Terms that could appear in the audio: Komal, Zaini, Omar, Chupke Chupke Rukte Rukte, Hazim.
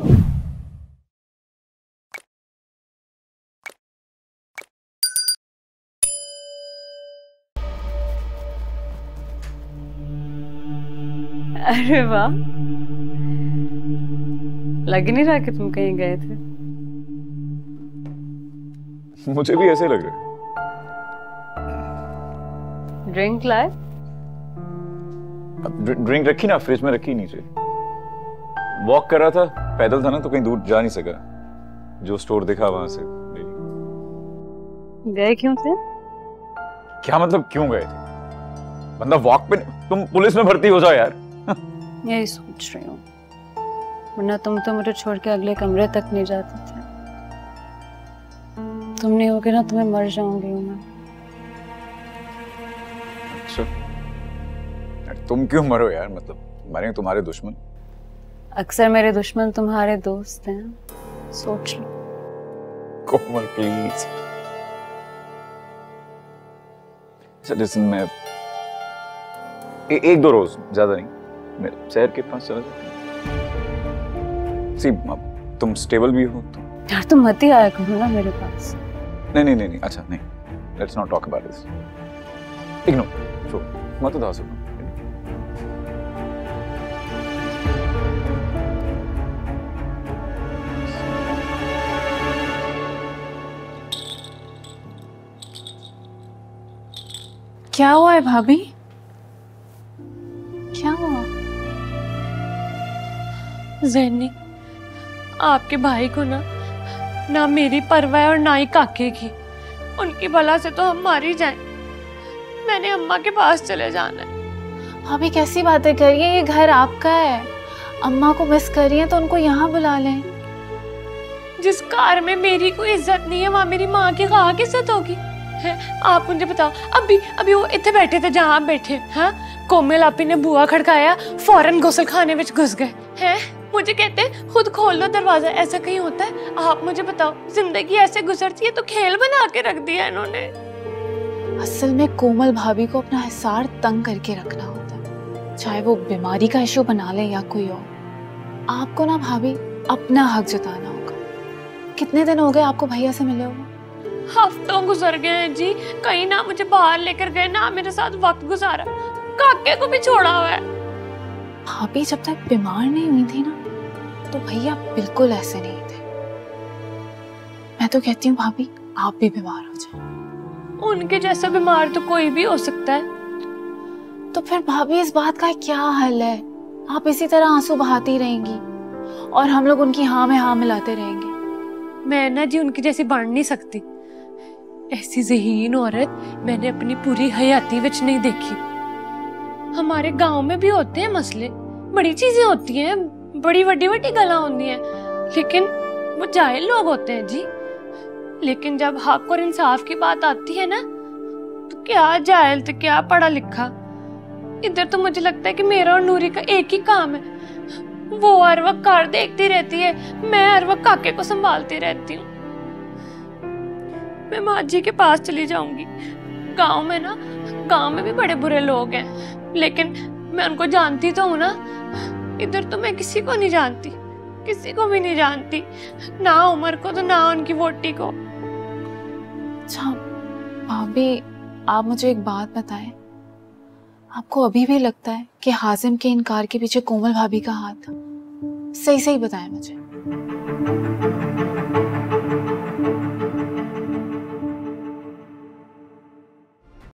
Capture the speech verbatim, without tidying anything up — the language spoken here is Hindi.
अरे वाह, लग नहीं रहा कि तुम कहीं गए थे। मुझे भी ऐसे लग रहा। ड्रिंक लाए? ड्रिंक रखी ना फ्रिज में, रखी नीचे। वॉक कर रहा था, पैदल था ना तो कहीं दूर जा नहीं सका, जो स्टोर देखा वहां से ले ली। गए क्यों थे? क्या मतलब क्यों गए थे? मतलब वॉक पे? तुम पुलिस में भर्ती हो जाओ यार। यही सोच रही हूँ, वरना तुम तो मुझे छोड़ के अगले कमरे तक नहीं जाते थे। तुम नहीं होगे ना तुम्हें मर जाऊंगी मैं। अच्छा, तुम क्यों मरो यार, मतलब मरे तुम्हारे दुश्मन। अक्सर मेरे दुश्मन तुम्हारे दोस्त हैं, सोच लो। कोमल प्लीज। लिसन, मैं ए, एक दो रोज ज्यादा नहीं मेरे शहर के पास चला जाता। सी तुम स्टेबल भी हो तो यार तुम मत ही आया करो ना मेरे पास। नहीं नहीं नहीं, नहीं अच्छा नहीं, let's not talk about this. Ignore छोड़, मत उदास हो। क्या हुआ है भाभी? क्या हुआ? ज़ैनी, आपके भाई को ना ना मेरी परवाह है और ना ही काके की। उनकी भला से तो हम मार ही जाएं। मैंने अम्मा के पास चले जाना है। भाभी कैसी बातें कर रही हैं, ये घर आपका है। अम्मा को मिस कर रही हैं तो उनको यहाँ बुला लें। जिस कार में मेरी कोई इज्जत नहीं है वहाँ मेरी माँ की कहाँ की इज्जत होगी? आप मुझे बताओ, अभी अभी वो इतने बैठे थे जहाँ आप बैठे हाँ? कोमल आपी ने बुआ खड़काया, फौरन गोसलखाने में घुस गए हैं। मुझे कहते खुद खोल लो दरवाजा, ऐसा कहीं होता है? आप मुझे बताओ, जिंदगी ऐसे गुजरती है तो खेल बना के रख दिया इन्होंने। असल में कोमल भाभी को अपना हिसार तंग करके रखना होता है, चाहे वो बीमारी का इशू बना ले या कोई और। आपको ना भाभी अपना हक जताना होगा। कितने दिन हो गए आपको भैया से मिले हुए? हफ्तों गुजर गए हैं जी, कहीं ना मुझे बाहर लेकर गए ना मेरे साथ वक्त गुजारा, काके को भी छोड़ा हुआ है। भाभी जब तक बीमार नहीं हुई थी ना तो भैया बिल्कुल ऐसे नहीं थे। मैं तो कहती हूँ भाभी आप भी बीमार हो जाए। उनके जैसा बीमार तो कोई भी हो सकता है। तो फिर भाभी इस बात का क्या हल है? आप इसी तरह आंसू बहाती रहेंगी और हम लोग उनकी हाँ में हाँ मिलाते रहेंगे। मैं ना जी उनकी जैसी बढ़ नहीं सकती। ऐसी जहीन औरत मैंने अपनी पूरी हयाती विच नहीं देखी। हमारे गांव में भी होते हैं मसले, बड़ी चीजें होती हैं, बड़ी बड़ी बड़ी गलां होती हैं, लेकिन वो जाहिल लोग होते हैं जी। लेकिन जब हक और इंसाफ की बात आती है ना तो क्या जाहिल तो क्या पढ़ा लिखा। इधर तो मुझे लगता है कि मेरा और नूरी का एक ही काम है, वो हर वक्त कार देखती रहती है, मैं हर वक्त काके को संभालती रहती हूँ। मैं माँ जी के पास चली जाऊंगी। गांव में ना, गांव में भी बड़े बुरे लोग हैं, लेकिन मैं उनको जानती तो हूँ ना। इधर तो मैं किसी को नहीं जानती, किसी को भी नहीं जानती, ना उमर को तो ना उनकी वोटी को। अच्छा भाभी, आप मुझे एक बात बताएं, आपको अभी भी लगता है कि हाजिम के इनकार के पीछे कोमल भाभी का हाथ था? सही सही बताएं मुझे।